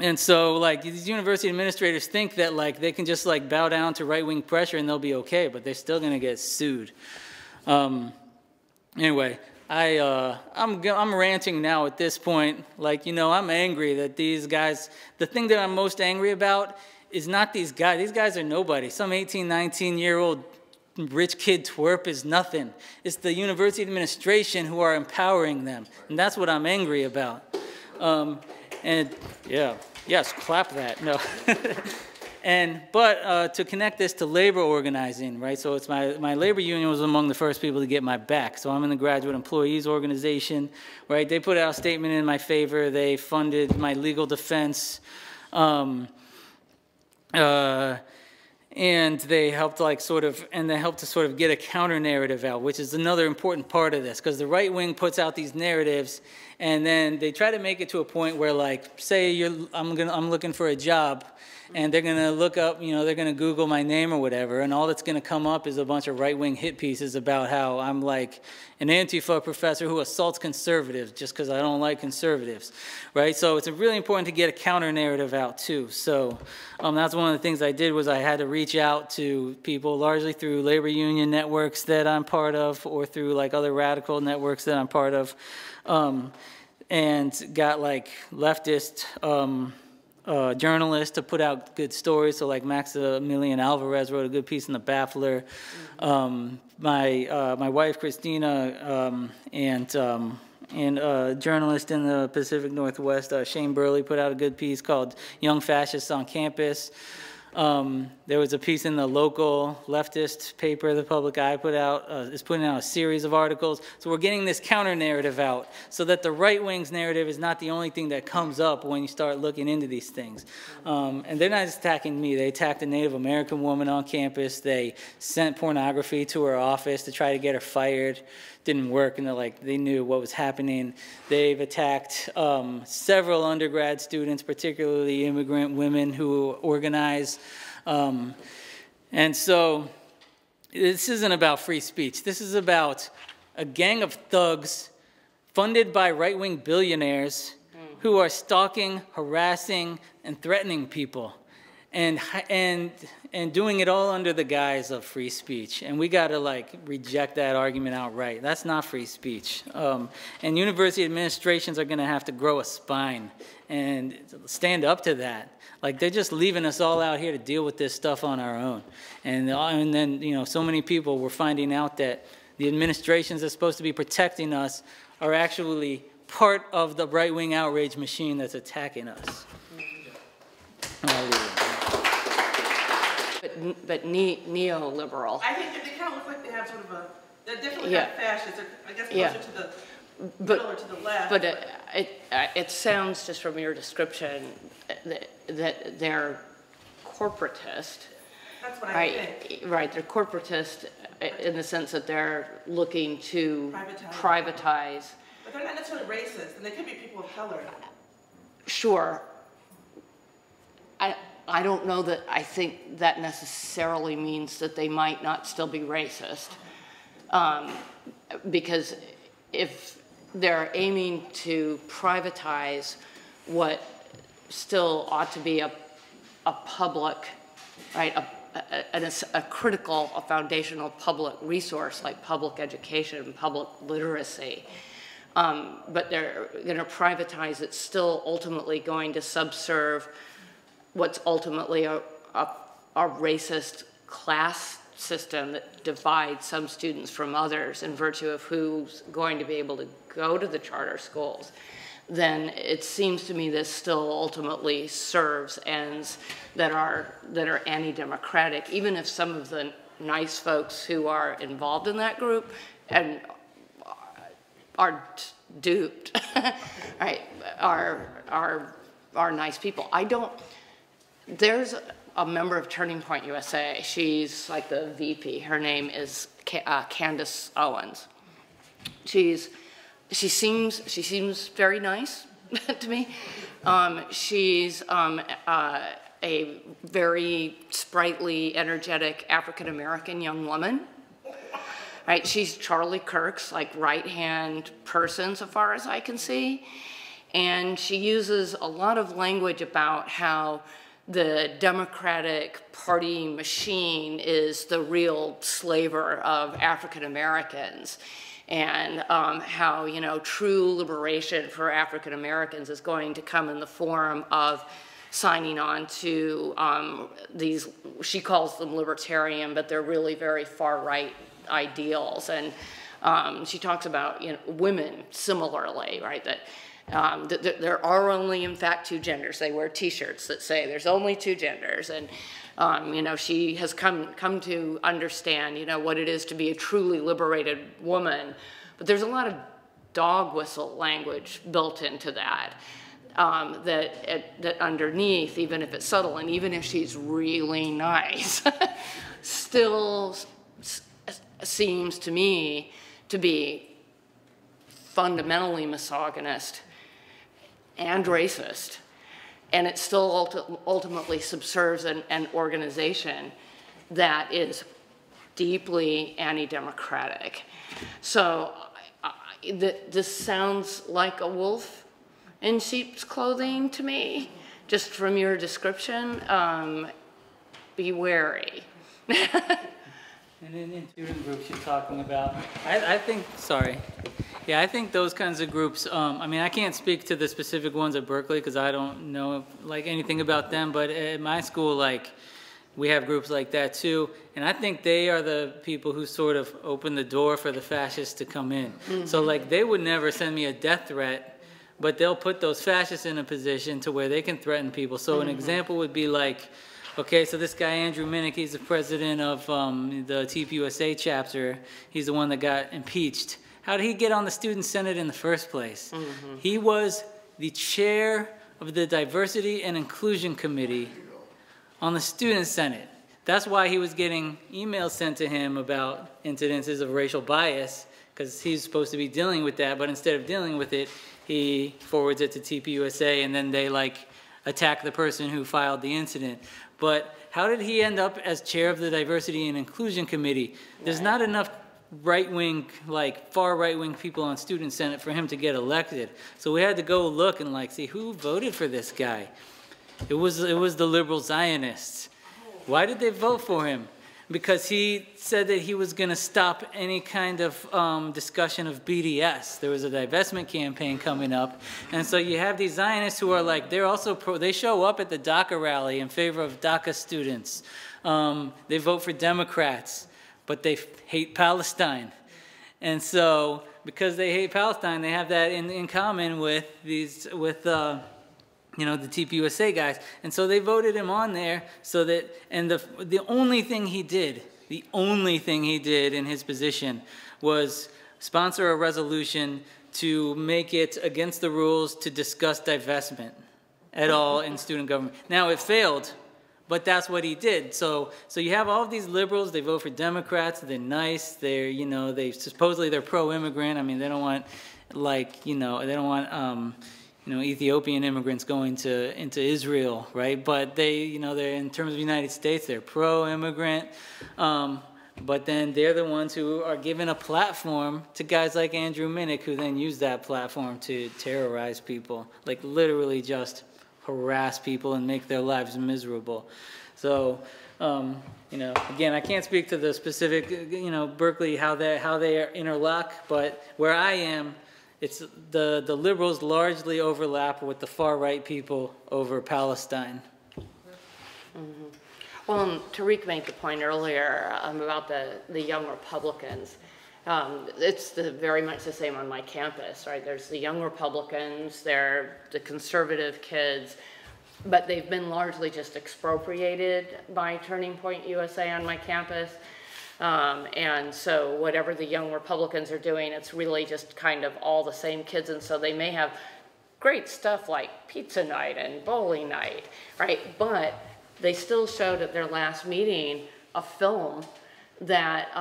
And so like these university administrators think that like they can just like bow down to right-wing pressure and they'll be okay, but they're still gonna get sued. Anyway, I'm ranting now at this point. Like, you know, I'm angry that these guys, the thing that I'm most angry about is not these guys. These guys are nobody. Some 18, 19-year-old rich kid twerp is nothing. It's the university administration who are empowering them, and that's what I'm angry about. And yeah, yes, clap that. No. But to connect this to labor organizing, right? So it's my labor union was among the first people to get my back. So I'm in the graduate employees organization, right? They put out a statement in my favor. They funded my legal defense. And they helped to sort of get a counter narrative out, which is another important part of this, because the right wing puts out these narratives and then they try to make it to a point where like, say I'm looking for a job and they're gonna look up, you know, they're gonna Google my name or whatever, and all that's gonna come up is a bunch of right wing hit pieces about how I'm like an Antifa professor who assaults conservatives just because I don't like conservatives, right? So it's really important to get a counter narrative out too. So that's one of the things I did, was I had to reach out to people largely through labor union networks that I'm part of or through like other radical networks that I'm part of, and got like leftist journalists to put out good stories. So like Maximilian Alvarez wrote a good piece in The Baffler. My wife Christina and a journalist in the Pacific Northwest, Shane Burley, put out a good piece called Young Fascists on Campus. There was a piece in the local leftist paper The Public Eye put out, is putting out a series of articles. So we're getting this counter narrative out so that the right wing's narrative is not the only thing that comes up when you start looking into these things. And they're not just attacking me. They attacked a Native American woman on campus. They sent pornography to her office to try to get her fired. Didn't work, and they're like, they knew what was happening. They've attacked several undergrad students, particularly immigrant women who organize. And so this isn't about free speech. This is about a gang of thugs funded by right-wing billionaires who are stalking, harassing, and threatening people. and doing it all under the guise of free speech. And we got to like reject that argument outright. That's not free speech. And university administrations are going to have to grow a spine and stand up to that. Like, they're just leaving us all out here to deal with this stuff on our own. And then, you know, so many people were finding out that the administrations that are supposed to be protecting us are actually part of the right-wing outrage machine that's attacking us. But neoliberal. I think that they kind of look like they have sort of a, they're definitely not fascists, I guess closer to the middle or to the left. But it sounds just from your description that they're corporatist. That's what I think. Right, they're corporatist in the sense that they're looking to privatize. But they're not necessarily racist, and they could be people of color. Sure. I don't know that I think that necessarily means that they might not still be racist, because if they're aiming to privatize what still ought to be a public, right, a critical, a foundational public resource like public education, public literacy, but they're going to privatize, it's still ultimately going to subserve what's ultimately a racist class system that divides some students from others in virtue of who's going to be able to go to the charter schools, then it seems to me this still ultimately serves ends that are anti-democratic, even if some of the nice folks who are involved in that group and are duped, right, are nice people. I don't. There's a member of Turning Point USA. She's like the VP. Her name is Candace Owens. She seems very nice to me. She's a very sprightly, energetic African American young woman. Right? She's Charlie Kirk's like right-hand person, so far as I can see, and she uses a lot of language about how the Democratic Party machine is the real slaver of African Americans, and how, you know, true liberation for African Americans is going to come in the form of signing on to these, she calls them libertarian, but they're really very far-right ideals. And she talks about, you know, women similarly, right? That there are only, in fact, two genders. They wear T-shirts that say there's only two genders, and you know, she has come to understand, you know, what it is to be a truly liberated woman. But there's a lot of dog whistle language built into that. That underneath, even if it's subtle, and even if she's really nice, still seems to me to be fundamentally misogynist and racist, and it still ultimately subserves an organization that is deeply anti-democratic. So this sounds like a wolf in sheep's clothing to me, just from your description. Be wary. And then in student groups you're talking about, I think, sorry. Yeah, I think those kinds of groups, I mean, I can't speak to the specific ones at Berkeley because I don't know like anything about them, but at my school, like, we have groups like that too, and I think they are the people who sort of open the door for the fascists to come in. Mm-hmm. So like, they would never send me a death threat, but they'll put those fascists in a position to where they can threaten people. So mm-hmm. An example would be like, okay, so this guy, Andrew Minnick, he's the president of the TPUSA chapter. He's the one that got impeached. How did he get on the Student Senate in the first place? Mm-hmm. He was the chair of the Diversity and Inclusion Committee on the Student Senate. That's why he was getting emails sent to him about incidences of racial bias, because he's supposed to be dealing with that, but instead of dealing with it, he forwards it to TPUSA, and then they like attack the person who filed the incident. But how did he end up as chair of the Diversity and Inclusion Committee? There's not enough right-wing, like far right-wing people on Student Senate for him to get elected. So we had to go look and like see who voted for this guy. It was the liberal Zionists. Why did they vote for him? Because he said that he was going to stop any kind of discussion of BDS. There was a divestment campaign coming up. And so you have these Zionists who are like, they're also pro, they show up at the DACA rally in favor of DACA students. They vote for Democrats, but they hate Palestine. And so because they hate Palestine, they have that in common with these, you know, the TPUSA guys. And so they voted him on there so that, and the only thing he did, the only thing he did in his position was sponsor a resolution to make it against the rules to discuss divestment at all in student government. Now it failed, but that's what he did. So you have all of these liberals, they vote for Democrats, they're nice, they're, you know, they supposedly they're pro-immigrant. I mean, they don't want, like, you know, they don't want, you know, Ethiopian immigrants going into Israel, right? But they, you know, they're in terms of the United States, they're pro-immigrant. But then they're the ones who are given a platform to guys like Andrew Minnick, who then use that platform to terrorize people, like literally just harass people and make their lives miserable. So, you know, again, I can't speak to the specific, you know, Berkeley, how they interlock, but where I am, it's the liberals largely overlap with the far-right people over Palestine. Mm-hmm. Well, and Tariq made the point earlier about the young Republicans. It's very much the same on my campus, right? There's the young Republicans, they're the conservative kids, but they've been largely just expropriated by Turning Point USA on my campus. And so whatever the young Republicans are doing, it's really just kind of all the same kids. And so they may have great stuff like pizza night and bowling night, right? But they still showed at their last meeting a film that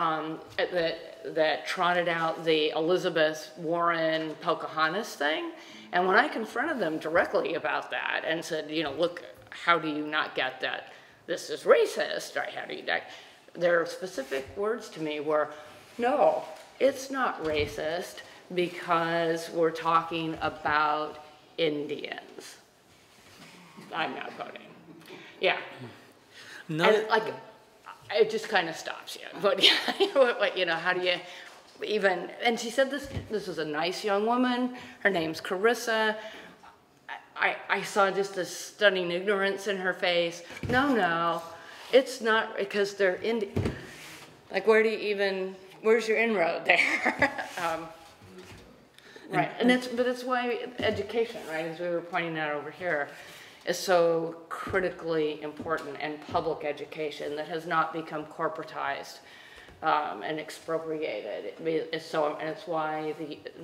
that trotted out the Elizabeth Warren Pocahontas thing. And when I confronted them directly about that and said, you know, look, how do you not get that? This is racist, right? How do you not? Their specific words to me were, no, it's not racist because we're talking about Indians. I'm not voting. Yeah. No. And, like, it just kind of stops you. But, you know, how do you even, and she said this was a nice young woman. Her name's Carissa. I saw just this stunning ignorance in her face. No, no. It's not because they're in, like, where do you even, where's your inroad there? Right, and it's, but it's why education, right, as we were pointing out over here, is so critically important, and public education that has not become corporatized and expropriated. It's so, and it's why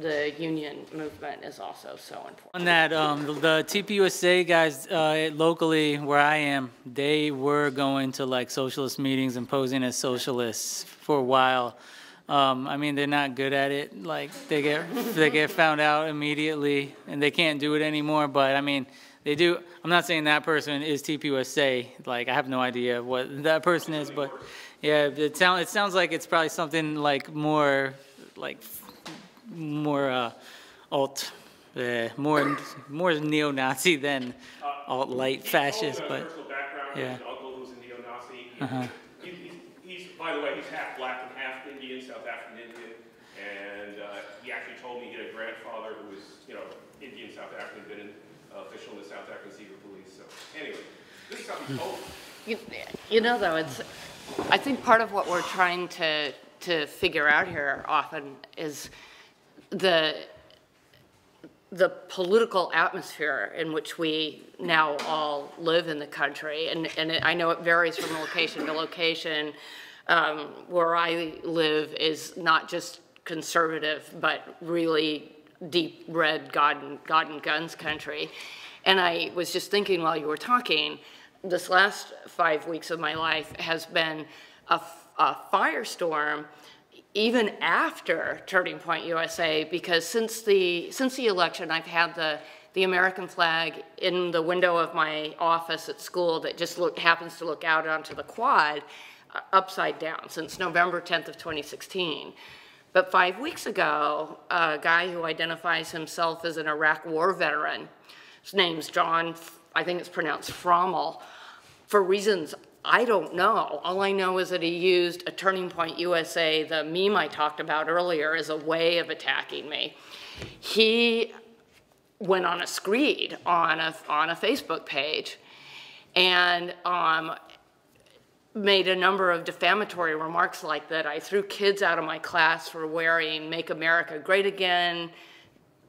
the union movement is also so important. On that, the TPUSA guys locally where I am, they were going to like socialist meetings and posing as socialists for a while. I mean, they're not good at it. Like they get found out immediately, and they can't do it anymore. But I mean, they do. I'm not saying that person is TPUSA. Like I have no idea what that person is, but. Yeah, it sounds like it's probably something like more neo-Nazi than alt-light fascist. But yeah, his uncle was a neo-Nazi. He's by the way, he's half black and half Indian, South African Indian, and he actually told me he had a grandfather who was, you know, Indian South African, been an official in the South African Secret Police. So anyway, this is something old. You know, though, it's. I think part of what we're trying to figure out here often is the political atmosphere in which we now all live in the country. And it, I know it varies from location to location. Where I live is not just conservative, but really deep red God and guns country. And I was just thinking while you were talking, this last 5 weeks of my life has been a firestorm even after Turning Point USA, because since the election, I've had the American flag in the window of my office at school that just happens to look out onto the quad upside down since November 10th of 2016. But 5 weeks ago, a guy who identifies himself as an Iraq war veteran, his name's John I think it's pronounced Frommel, for reasons I don't know. All I know is that he used a Turning Point USA, the meme I talked about earlier, as a way of attacking me. He went on a screed on a Facebook page and made a number of defamatory remarks like that. I threw kids out of my class for wearing Make America Great Again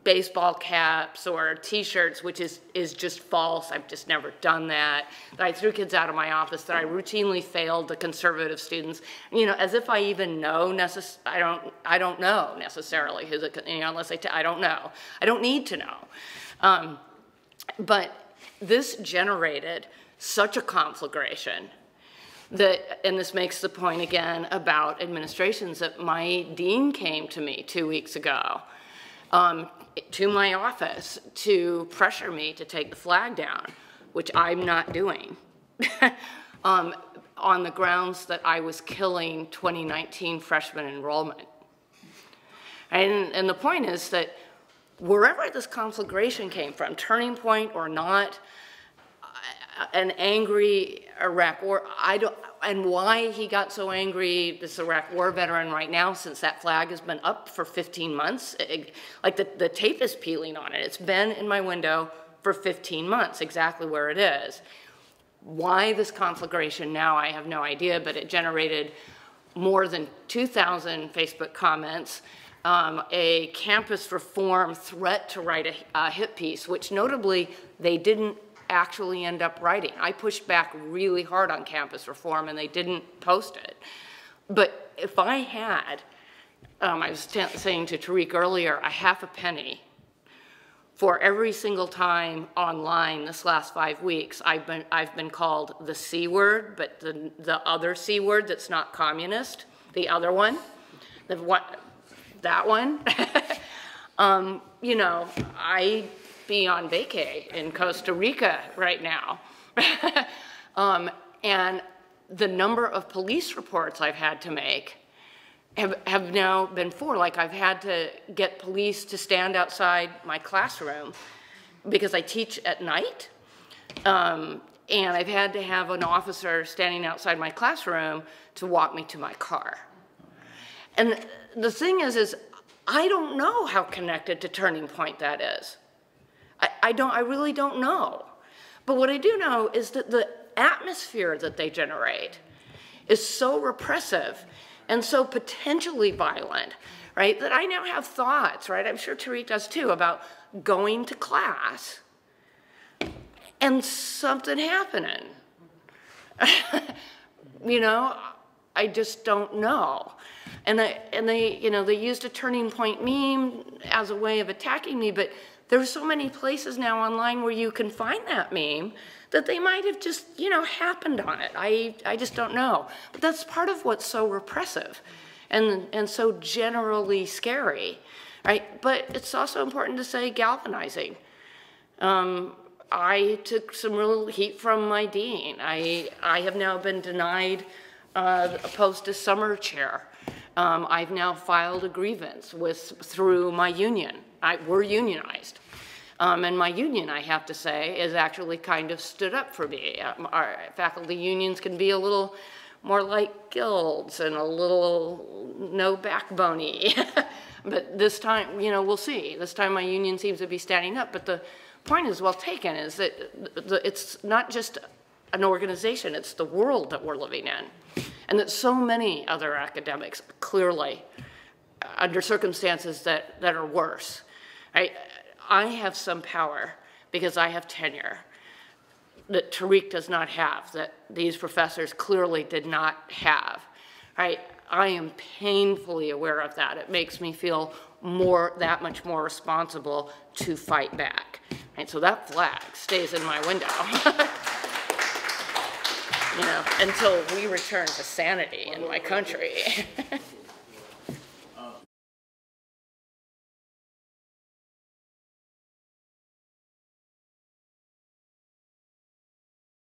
baseball caps or t-shirts, which is just false. I've just never done that. I threw kids out of my office, that I routinely failed the conservative students, you know, as if I even know I don't know necessarily who's a, you know, unless I don't know. I don't need to know. But this generated such a conflagration that, and this makes the point again about administrations, that my dean came to me 2 weeks ago to my office to pressure me to take the flag down, which I'm not doing, on the grounds that I was killing 2019 freshman enrollment. And the point is that wherever this conflagration came from, Turning Point or not, an angry Iraq war, and why he got so angry, this Iraq war veteran right now, since that flag has been up for 15 months. Like the tape is peeling on it. It's been in my window for 15 months, exactly where it is. Why this conflagration now, I have no idea, but it generated more than 2,000 Facebook comments, a Campus Reform threat to write a hit piece, which notably they didn't actually end up writing. I pushed back really hard on Campus Reform and they didn't post it. But if I had, I was saying to Tariq earlier, a half a penny for every single time online this last 5 weeks I've been called the C word, but the other C word that's not communist, the other one, the what, that one. You know, I'd be on vacay in Costa Rica right now. And the number of police reports I've had to make have now been four. Like I've had to get police to stand outside my classroom because I teach at night. And I've had to have an officer standing outside my classroom to walk me to my car. And the thing is I don't know how connected to Turning Point that is. I really don't know. But what I do know is that the atmosphere that they generate is so repressive and so potentially violent, right, that I now have thoughts, right, I'm sure Tariq does too, about going to class and something happening. You know, I just don't know. And they, you know, they used a Turning Point meme as a way of attacking me, but there are so many places now online where you can find that meme that they might have just, you know, happened on it. I just don't know. But that's part of what's so repressive and so generally scary, right? But it's also important to say galvanizing. I took some real heat from my dean. I have now been denied a post as summer chair. I've now filed a grievance through my union. We're unionized. And my union, I have to say, is actually kind of stood up for me. Our faculty unions can be a little more like guilds and a little no backbony. But this time, you know, we'll see. This time my union seems to be standing up. But the point is well taken, is that it's not just an organization, it's the world that we're living in. And that so many other academics clearly under circumstances that are worse. I have some power because I have tenure that Tariq does not have, that these professors clearly did not have. I am painfully aware of that. It makes me feel that much more responsible to fight back. So that flag stays in my window. You know, until we return to sanity in my country.